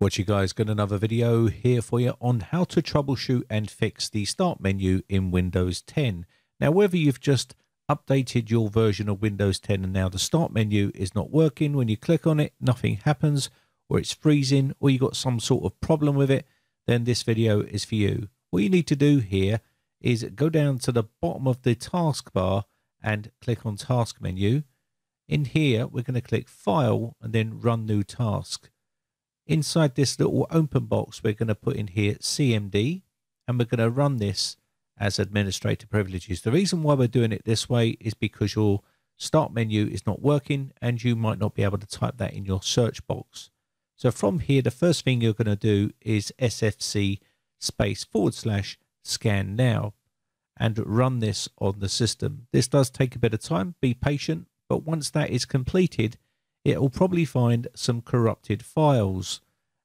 What you guys, got another video here for you on how to troubleshoot and fix the start menu in Windows 10. Now, whether you've just updated your version of Windows 10 and now the start menu is not working, when you click on it, nothing happens, or it's freezing, or you got some sort of problem with it, then this video is for you. What you need to do here is go down to the bottom of the taskbar and click on Task Menu. In here, we're going to click File and then Run New Task. Inside this little open box, we're going to put in here CMD, and we're going to run this as administrator privileges. The reason why we're doing it this way is because your start menu is not working and you might not be able to type that in your search box. So from here, the first thing you're going to do is sfc /scan now and run this on the system. This does take a bit of time, be patient, but once that is completed, it will probably find some corrupted files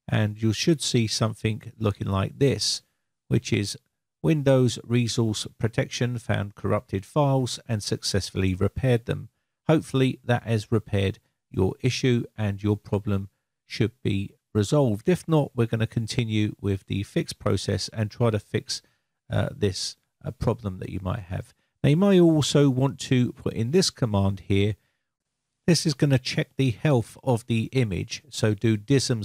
and you should see something looking like this, which is Windows Resource Protection found corrupted files and successfully repaired them. Hopefully that has repaired your issue and your problem should be resolved. If not, we're going to continue with the fix process and try to fix this problem that you might have. Now you might also want to put in this command here. This is going to check the health of the image. So do Dism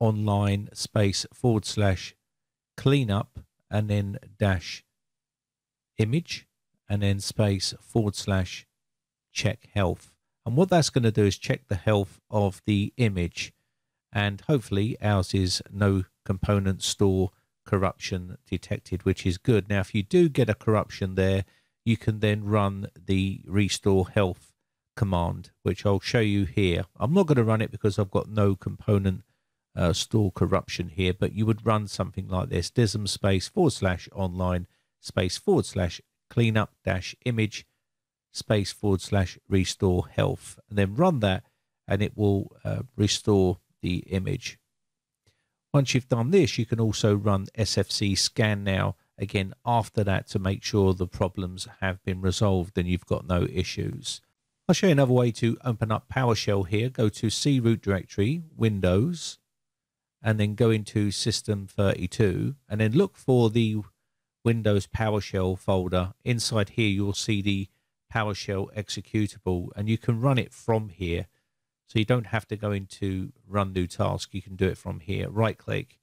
/online/cleanup and then -image and then /check health. And what that's going to do is check the health of the image. And hopefully ours is no component store corruption detected, which is good. Now, if you do get a corruption there, you can then run the restore health command, which I'll show you here. I'm not going to run it because I've got no component store corruption here, but you would run something like this: Dism /online/cleanup-image/restore health, and then run that, and it will restore the image. Once you've done this, you can also run SFC scan now again after that to make sure the problems have been resolved and you've got no issues. I'll show you another way to open up PowerShell here. Go to C root directory, Windows, and then go into System32, and then look for the Windows PowerShell folder. Inside here, you'll see the PowerShell executable, and you can run it from here. So you don't have to go into Run New Task. You can do it from here. Right-click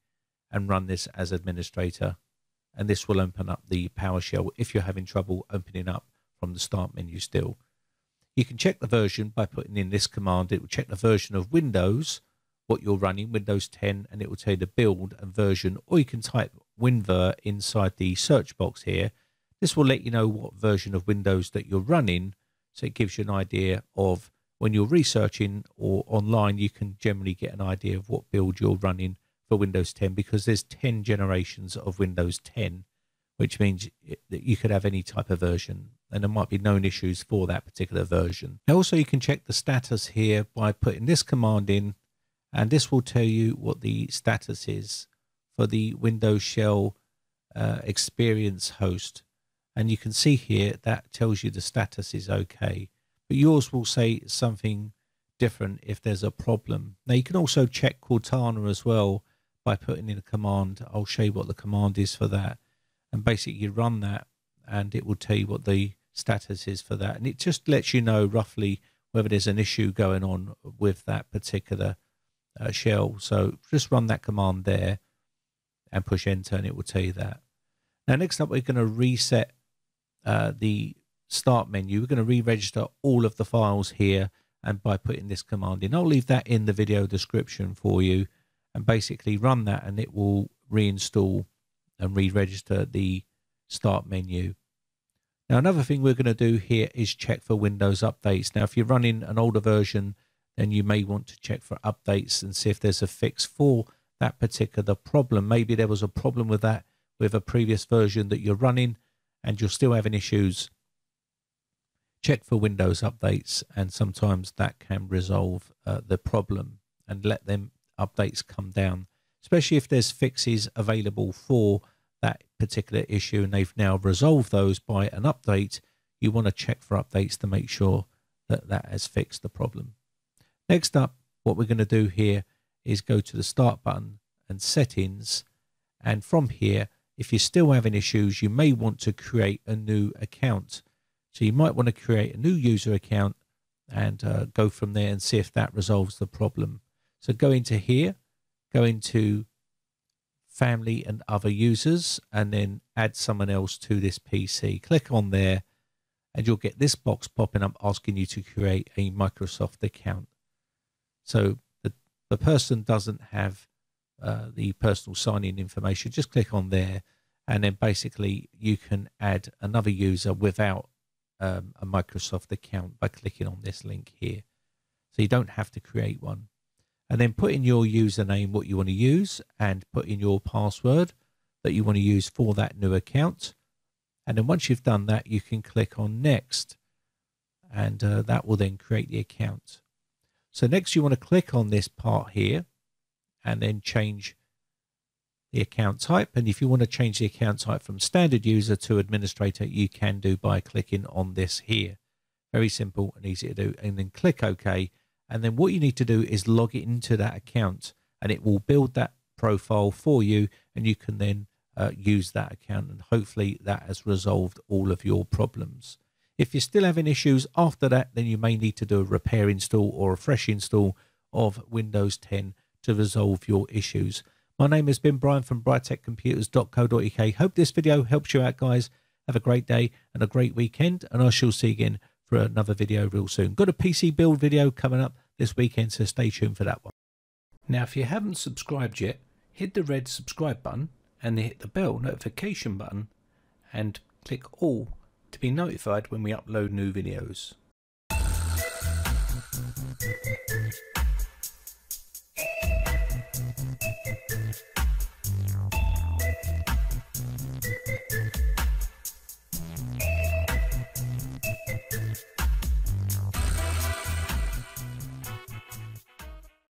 and run this as administrator, and this will open up the PowerShell if you're having trouble opening up from the start menu still. You can check the version by putting in this command. It will check the version of Windows, what you're running, Windows 10, and it will tell you the build and version, or you can type Winver inside the search box here. This will let you know what version of Windows that you're running, so it gives you an idea of when you're researching or online, you can generally get an idea of what build you're running for Windows 10, because there's 10 generations of Windows 10, which means that you could have any type of version and there might be known issues for that particular version. Now also you can check the status here by putting this command in, and this will tell you what the status is for the Windows Shell experience host. And you can see here that tells you the status is okay, but yours will say something different if there's a problem. Now you can also check Cortana as well by putting in a command. I'll show you what the command is for that, and basically you run that and it will tell you what the status is for that, and it just lets you know roughly whether there's an issue going on with that particular shell. So just run that command there and push enter and it will tell you that. Now next up, we're going to reset the start menu. We're going to re-register all of the files here, and by putting this command in, I'll leave that in the video description for you, and basically run that and it will reinstall and re-register the start menu. Now another thing we're going to do here is check for Windows updates. Now if you're running an older version, then you may want to check for updates and see if there's a fix for that particular problem. Maybe there was a problem with that with a previous version that you're running and you're still having issues. Check for Windows updates, and sometimes that can resolve the problem, and let them updates come down, especially if there's fixes available for that particular issue and they've now resolved those by an update. You want to check for updates to make sure that that has fixed the problem. Next up, what we're going to do here is go to the Start button and Settings, and from here, if you're still having issues, you may want to create a new account. So you might want to create a new user account and go from there and see if that resolves the problem. So go into here, go into Family and Other Users, and then add someone else to this PC. Click on there and you'll get this box popping up asking you to create a Microsoft account. So the person doesn't have the personal sign-in information. Just click on there, and then basically you can add another user without a Microsoft account by clicking on this link here. So you don't have to create one. And then put in your username, what you want to use, and put in your password that you want to use for that new account. And then once you've done that, you can click on Next, and that will then create the account. So next you want to click on this part here and then change the account type. And if you want to change the account type from standard user to administrator, you can do by clicking on this here. Very simple and easy to do. And then click OK. And then what you need to do is log into that account, and it will build that profile for you, and you can then use that account, and hopefully that has resolved all of your problems. If you're still having issues after that, then you may need to do a repair install or a fresh install of Windows 10 to resolve your issues. My name has been Brian from BritecComputers.co.uk. Hope this video helps you out, guys. Have a great day and a great weekend, and I shall see you again for another video real soon. Got a PC build video coming up this weekend, so stay tuned for that one. Now, if you haven't subscribed yet, hit the red subscribe button and then hit the bell notification button and click all to be notified when we upload new videos.